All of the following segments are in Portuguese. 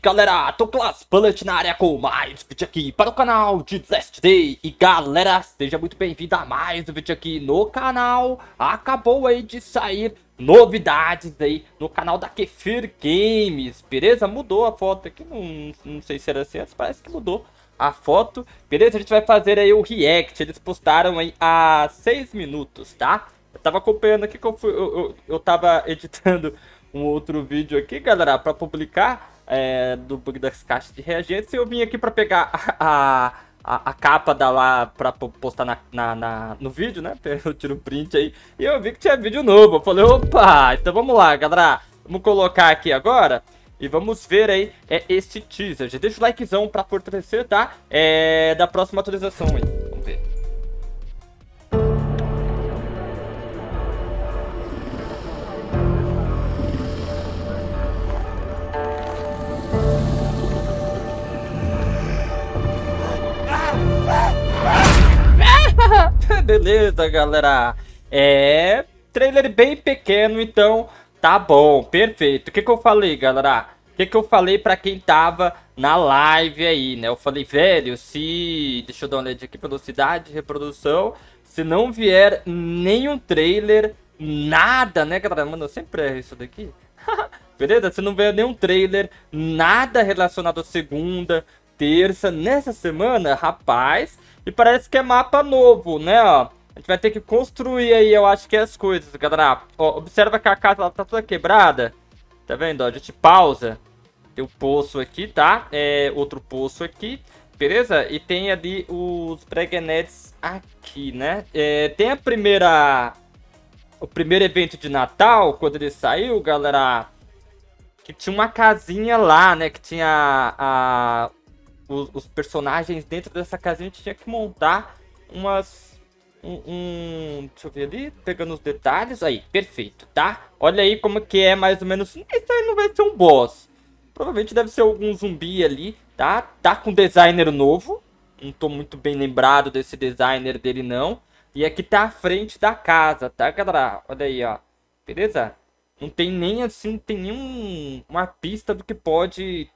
galera, Dolglas Bullet na área com mais vídeo aqui para o canal de Last Day. E galera, seja muito bem-vindo a mais um vídeo aqui no canal. Acabou aí de sair novidades aí no canal da Kefir Games, beleza? Mudou a foto aqui, não sei se era assim, mas parece que mudou a foto. Beleza, a gente vai fazer aí o react, eles postaram aí há 6 minutos, tá? Eu tava acompanhando aqui que eu tava editando um outro vídeo aqui, galera, para publicar do bug das caixas de reagentes. Eu vim aqui para pegar a capa da lá para postar no vídeo, né? Eu tiro o print aí e eu vi que tinha vídeo novo. Eu falei, opa, então vamos lá, galera. Vamos colocar aqui agora e vamos ver aí esse teaser. Já deixa o likezão para fortalecer, tá? Da próxima atualização aí. Vamos ver. Beleza, galera, trailer bem pequeno, então tá bom, perfeito. O que que eu falei, galera? O que que eu falei pra quem tava na live aí, né? Eu falei, velho, se... Deixa eu dar uma olhada aqui, velocidade, reprodução. Se não vier nenhum trailer, nada, né, galera? Mano, eu sempre erro isso daqui. Beleza? Se não vier nenhum trailer, nada relacionado à segunda, terça, nessa semana, rapaz... E parece que é mapa novo, né, ó. A gente vai ter que construir aí, eu acho que as coisas, galera. Ó, observa que a casa ela tá toda quebrada. Tá vendo, ó? A gente pausa. Tem o poço aqui, tá? Outro poço aqui, beleza? E tem ali os pregnets aqui, né? Tem a primeira... O primeiro evento de Natal, quando ele saiu, galera... Que tinha uma casinha lá, né? Que tinha a... Os personagens dentro dessa casinha, a gente tinha que montar umas... Deixa eu ver ali, pegando os detalhes. Aí, perfeito, tá? Olha aí como que é mais ou menos... Isso aí não vai ser um boss. Provavelmente deve ser algum zumbi ali, tá? Tá com designer novo. Não tô muito bem lembrado desse designer dele, não. E aqui tá a frente da casa, tá, galera? Olha aí, ó. Beleza? Não tem nem assim, não tem nenhuma pista do que pode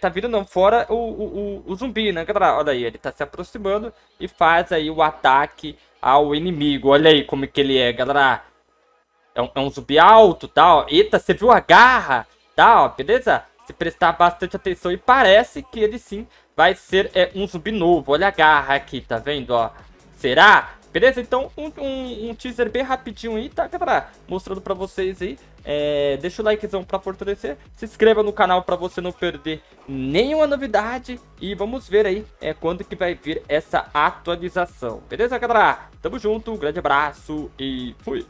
tá vindo, não. Fora o zumbi, né, galera? Olha aí, ele tá se aproximando e faz aí o ataque ao inimigo. Olha aí como que ele é, galera. É um zumbi alto, tá, ó. Eita, você viu a garra? Tá, ó, beleza? Se prestar bastante atenção e parece que ele sim vai ser um zumbi novo. Olha a garra aqui, tá vendo, ó. Será? Beleza? Então, um teaser bem rapidinho aí, tá, galera? Mostrando pra vocês aí. Deixa o likezão pra fortalecer. Se inscreva no canal pra você não perder nenhuma novidade. E vamos ver aí quando que vai vir essa atualização. Beleza, galera? Tamo junto, grande abraço e fui!